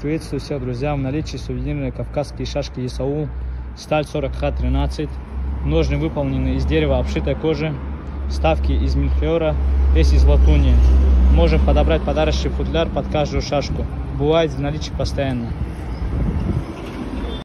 Приветствую всех, друзья. В наличии сувенирные кавказские шашки Исаул, сталь 40Х13, ножны выполнены из дерева, обшитой кожи, вставки из мельхиора, весь из латуни. Можем подобрать подарочный футляр под каждую шашку. Бывает в наличии постоянно.